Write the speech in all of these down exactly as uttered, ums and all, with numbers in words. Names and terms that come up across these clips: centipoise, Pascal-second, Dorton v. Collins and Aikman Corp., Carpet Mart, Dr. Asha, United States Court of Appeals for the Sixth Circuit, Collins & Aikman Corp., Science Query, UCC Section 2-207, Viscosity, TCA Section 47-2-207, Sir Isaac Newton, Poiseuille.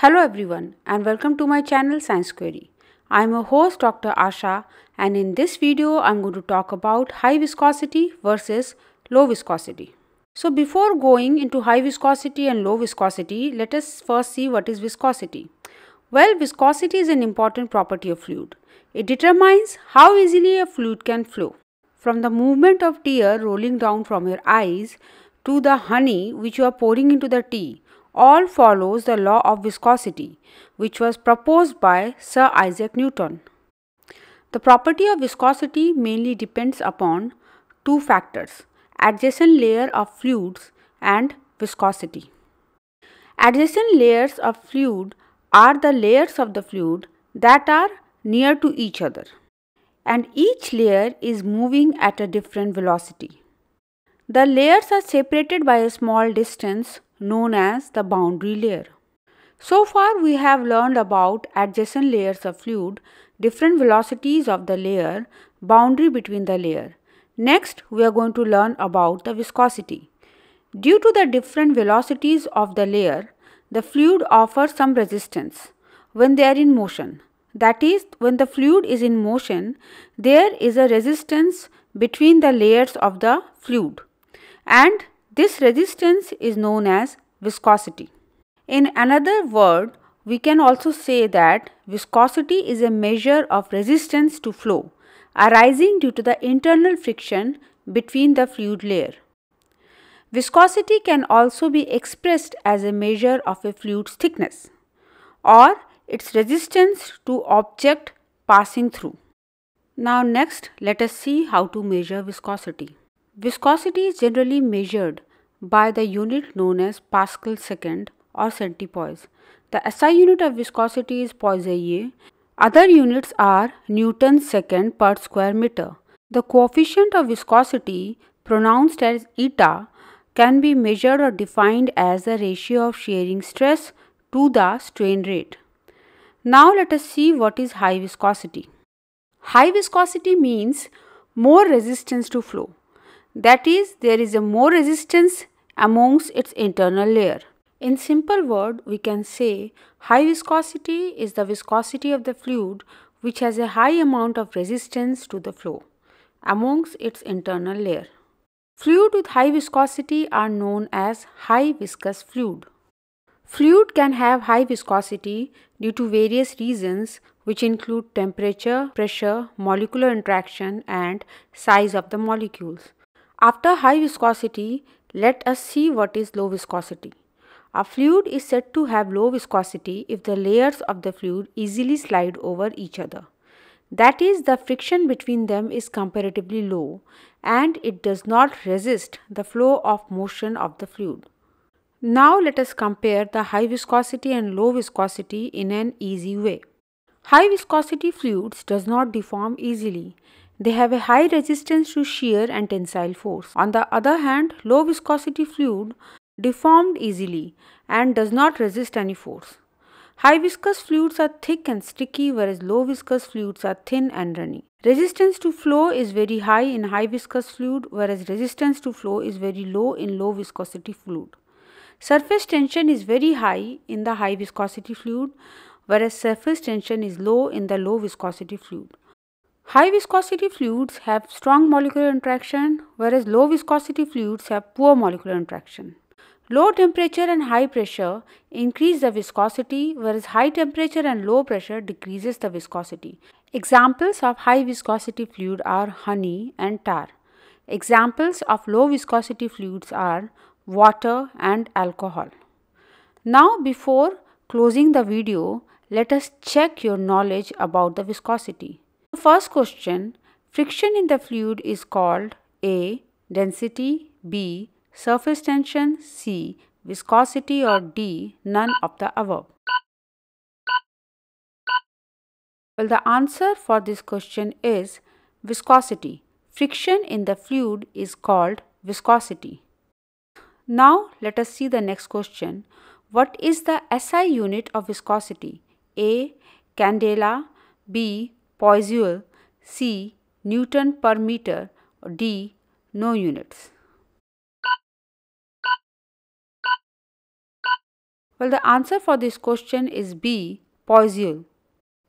Hello everyone and welcome to my channel Science Query. I am your host Doctor Asha, and in this video I am going to talk about high viscosity versus low viscosity. So before going into high viscosity and low viscosity, let us first see what is viscosity. Well, viscosity is an important property of fluid. It determines how easily a fluid can flow. From the movement of tear rolling down from your eyes to the honey which you are pouring into the tea, all follows the law of viscosity, which was proposed by Sir Isaac Newton. The property of viscosity mainly depends upon two factors: adjacent layer of fluids and viscosity. Adjacent layers of fluid are the layers of the fluid that are near to each other, and each layer is moving at a different velocity. The layers are separated by a small distance known as the boundary layer. So far we have learned about adjacent layers of fluid, different velocities of the layer, boundary between the layer. Next we are going to learn about the viscosity. Due to the different velocities of the layer, the fluid offers some resistance when they are in motion. That is, when the fluid is in motion, there is a resistance between the layers of the fluid, and this resistance is known as viscosity. In another word, we can also say that viscosity is a measure of resistance to flow arising due to the internal friction between the fluid layer. Viscosity can also be expressed as a measure of a fluid's thickness or its resistance to object passing through. Now next, let us see how to measure viscosity. Viscosity is generally measured by the unit known as Pascal-second or centipoise. The S I unit of viscosity is Poiseuille. Other units are Newton's second per square meter. The coefficient of viscosity, pronounced as eta, can be measured or defined as the ratio of shearing stress to the strain rate. Now let us see what is high viscosity. High viscosity means more resistance to flow. That is, there is a more resistance amongst its internal layer. In simple word, we can say high viscosity is the viscosity of the fluid which has a high amount of resistance to the flow amongst its internal layer. Fluid with high viscosity are known as high viscous fluid. Fluid can have high viscosity due to various reasons, which include temperature, pressure, molecular interaction, and size of the molecules. After high viscosity, let us see what is low viscosity. A fluid is said to have low viscosity if the layers of the fluid easily slide over each other. That is, the friction between them is comparatively low and it does not resist the flow of motion of the fluid. Now let us compare the high viscosity and low viscosity in an easy way. High viscosity fluids does not deform easily. They have a high resistance to shear and tensile force. On the other hand, low viscosity fluid deformed easily and does not resist any force. High viscous fluids are thick and sticky, whereas low viscous fluids are thin and runny. Resistance to flow is very high in high viscous fluid, whereas resistance to flow is very low in low viscosity fluid. Surface tension is very high in the high viscosity fluid, whereas surface tension is low in the low viscosity fluid. High viscosity fluids have strong molecular interaction, whereas low viscosity fluids have poor molecular interaction. Low temperature and high pressure increase the viscosity, whereas high temperature and low pressure decreases the viscosity. Examples of high viscosity fluid are honey and tar. Examples of low viscosity fluids are water and alcohol. Now, before closing the video, let us check your knowledge about the viscosity. First question: friction in the fluid is called A. density, B. surface tension, C. viscosity, or D. none of the above. Well, the answer for this question is viscosity. Friction in the fluid is called viscosity. Now let us see the next question. What is the S I unit of viscosity? A. candela, B. Poiseuille, C. Newton per meter, or D. no units. Well, the answer for this question is B, Poiseuille.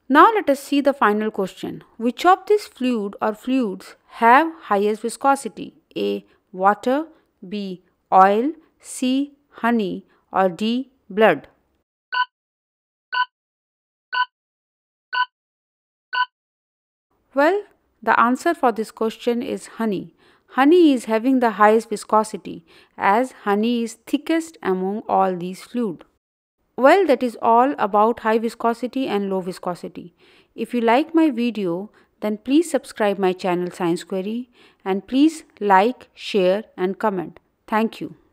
Now let us see the final question. Which of these fluid or fluids have highest viscosity? A. Water, B. Oil, C. Honey, or D. Blood. Well, the answer for this question is honey. Honey is having the highest viscosity as honey is thickest among all these fluids. Well, that is all about high viscosity and low viscosity. If you like my video, then please subscribe my channel Science Query and please like, share and comment. Thank you.